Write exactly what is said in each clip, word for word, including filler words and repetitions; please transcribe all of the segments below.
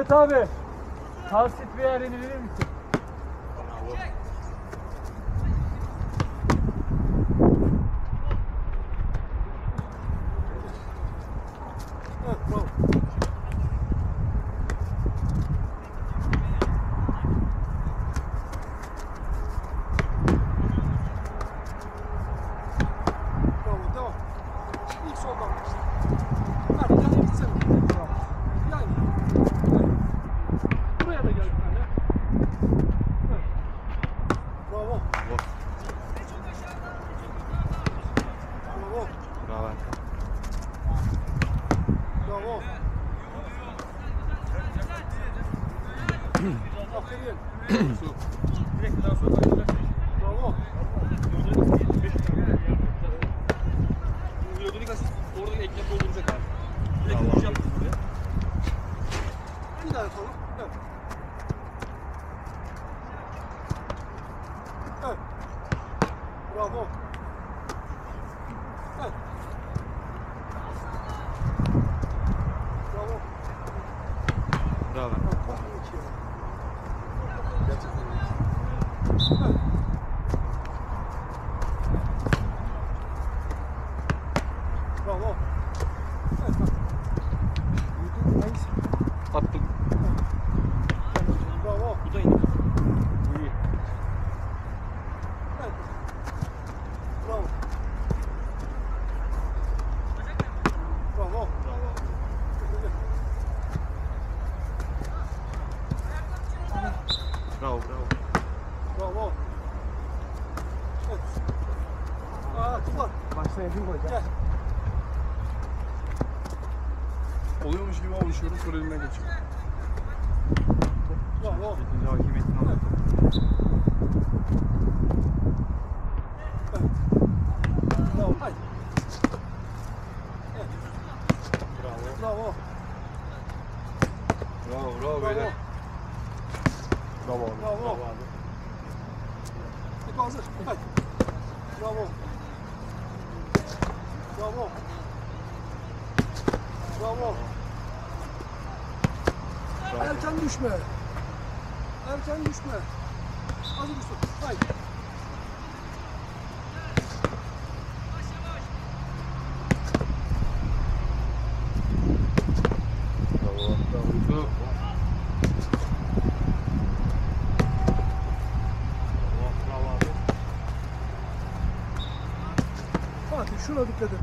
Ahmet abi, tasdit bir yerini verir misin? Düşme. Erken düşme. Hazır mısın? Haydi. Fatih şuna dikkat edin.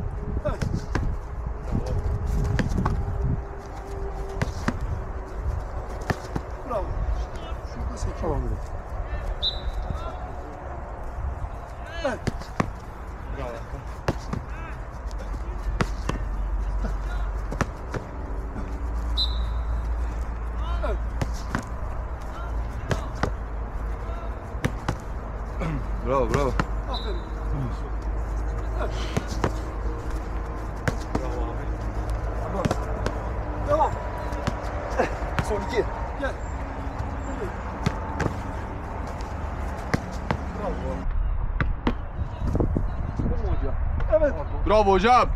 Bravo hocam.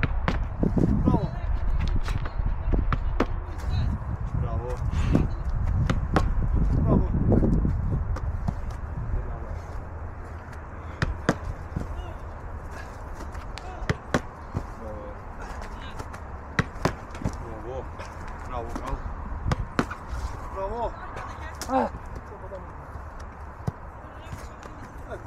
Bravo. Bravo. Bravo. Bravo. Bravo. Bravo. Bravo. Ah. Hadi.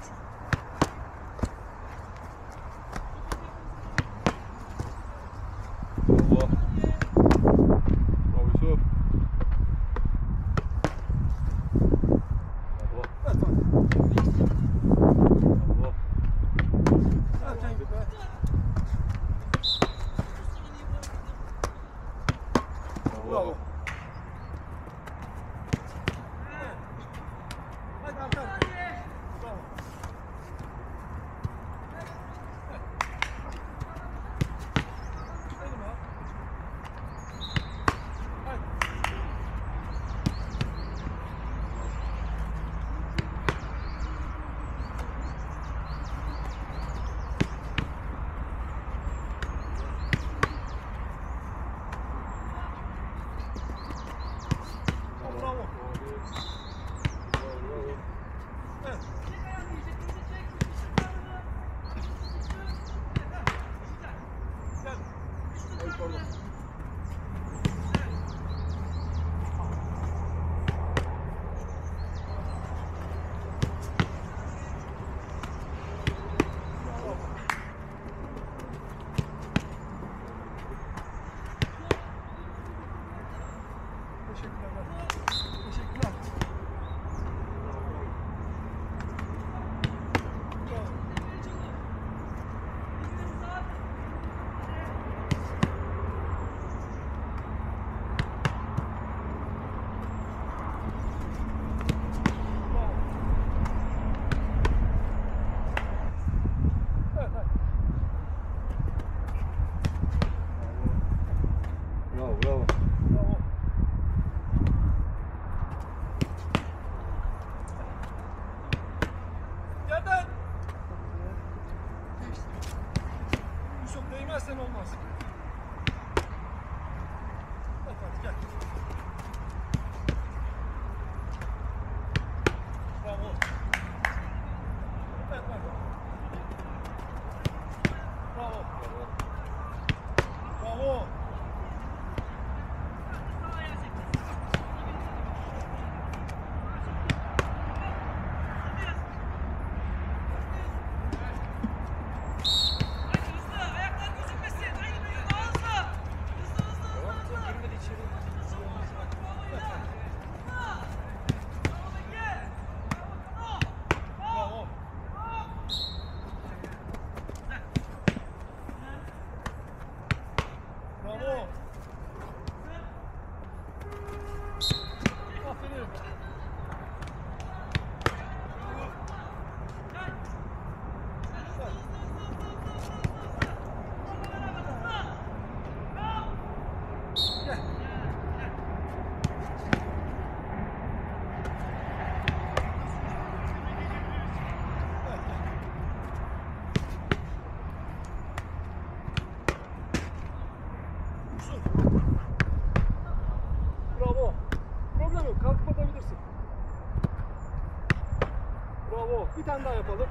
bir tane daha yapalım.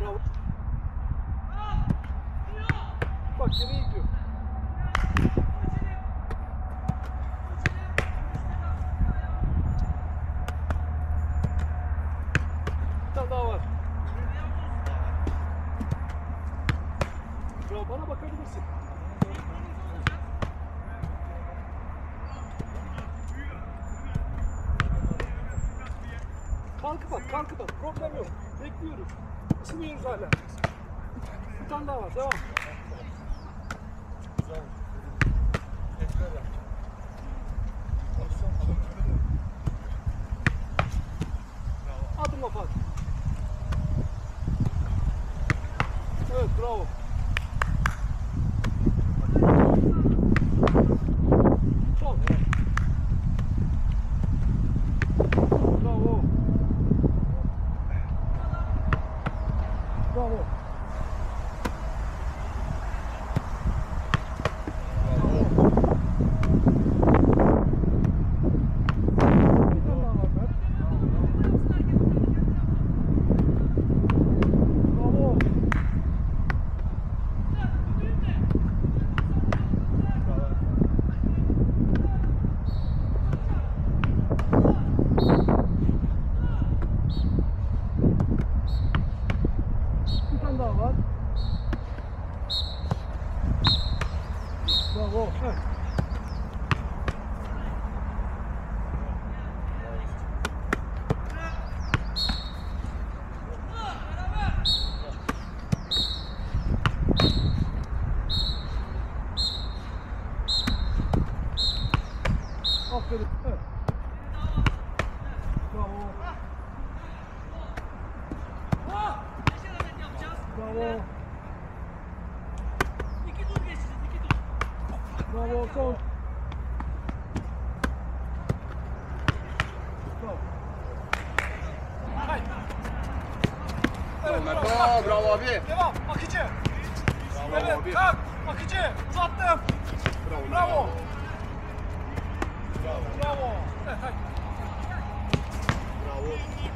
Bravo. Bak nereye gidiyor. Bir tane daha var. Bravo, bana bakabilirsin. Kalkıp at, kalkıp at. Problem yok. Bekliyoruz. Isınıyoruz hala. Bir tane daha var. Devam. Güzel. Tekrar yap. Adım kapat. Evet, bravo. Bravo. Evet. Aferin. Evet. Bravo. Bravo. Bravo, son. Haydi. Evet, bravo. Bravo, bravo abi. Devam, akıcı. Bravo, evet, abi. Kalk, akıcı. Uzattım. Bravo. Bravo. Bravo.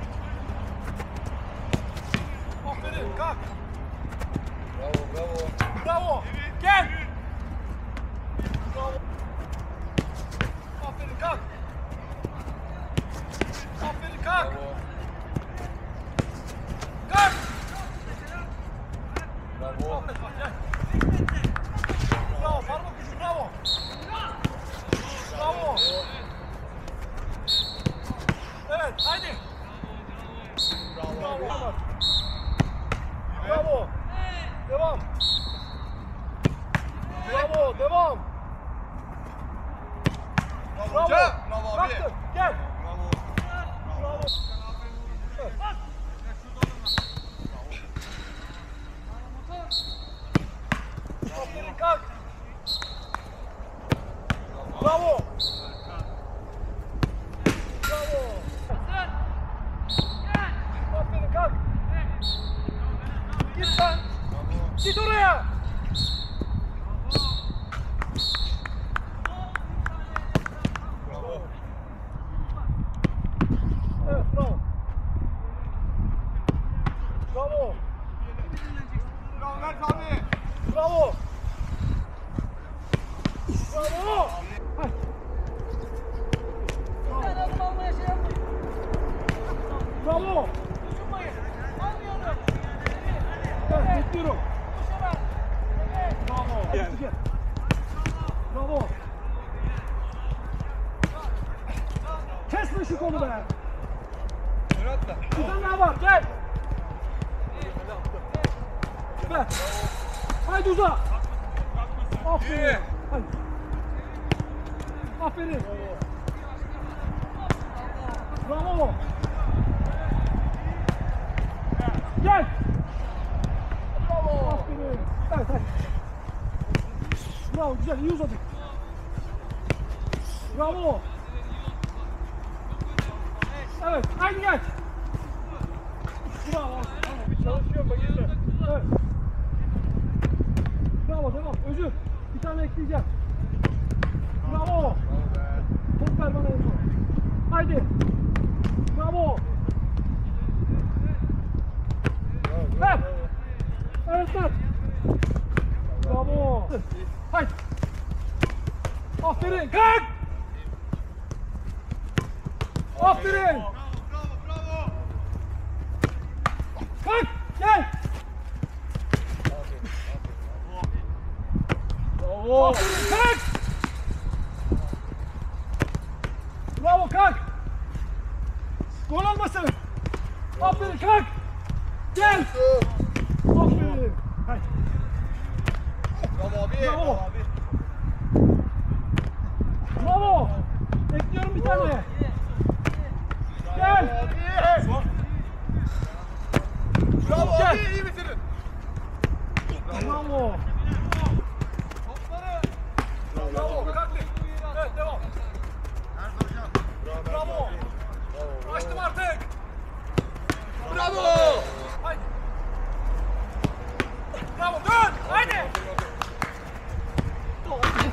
Bravo. Evet, haydi. Bravo. Aferin, kalk. Bravo, bravo. Bravo. Gel. Aferin, kalk. Aferin, kalk. Kalk. Bravo. Bravo, parmak ucu, bravo. Bravo. Evet, haydi. Bravo. Bravo. Bravo. Devam. Bravo, devam. Bravo. Hocam, bravo abi. Baktın, gel. Bravo. Bravo. Aferin, kalk. Bravo. Bravo. Aferin, kalk. Git sen. Git oraya. Bravo. Bravo Mert abi. Bravo. Bravo. Hadi. Bravo. Dokunmayın. Almıyorum. Evet, bekliyorum. Bravo. Gel. Bravo. Kesme şu kolu be. Murat da. Buradan daha var. Gel. Ver. Haydi uza. Aferin. Haydi. Aferin. Bravo. Gel. Bravo. Aferin. Evet, haydi. Bravo, güzel, iyi uzadık. Bravo. Evet, haydi gel. Bravo. Çalışıyorum bak işte. Evet. Bravo, devam. Özür. Bir tane ekleyeceğim. Bravo. Bravo. Top ver bana en son. Haydi. Ver. Evet, ver. Bravo. Haydi. Aferin. Kalk. Aferin. Bravo, bravo, bravo. Kalk, gel. Bravo. Aferin, kalk. Bravo, kalk. Gol olmasın. Aferin, kalk. Gel. Aferin. Haydi. Bravo abi. Bravo abi. Bravo. Bekliyorum bir tane. Gel. Bravo abi, iyi bitirin. Bravo. Topları. Bravo. Evet, devam. Bravo. Açtım artık. Bravo. Haydi. Bravo, dön. Haydi.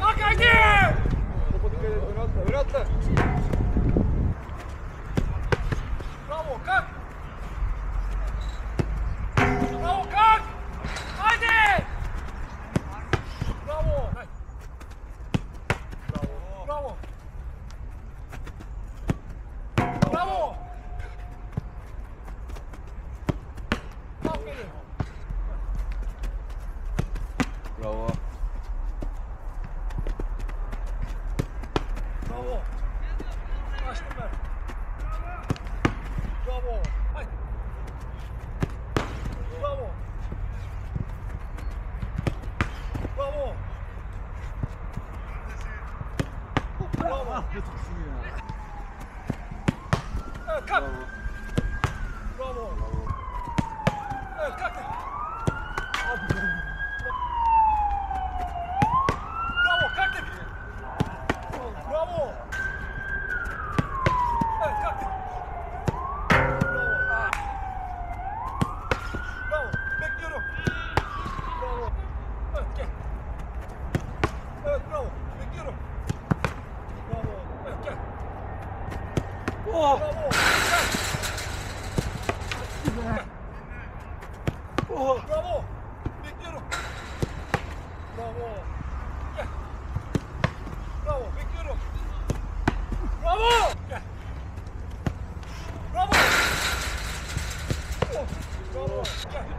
Bak haydi. Öyle atla. Bravo, kalk. Bravo, kalk. Haydi. Bravo. Bravo. Bravo. Bravo. Aferin. Bravo. Bravo. Açtım ben. Bravo. Haydi. Bravo. Bravo. Bravo. Evet, kalk. Bravo. Evet, kalk. Bravo, kalk. Bravo. Evet, kalk. Bravo. Ah. Bravo. Bekliyorum. Bravo. Evet, gel. Evet, bravo. Bekliyorum. Bravo. Evet, gel. Oh. Bravo. Gel. Oh. Bravo. Bekliyorum. Bravo. Gel. Bravo, bekliyorum. Bravo! Gel. Bravo! Bravo! Gel.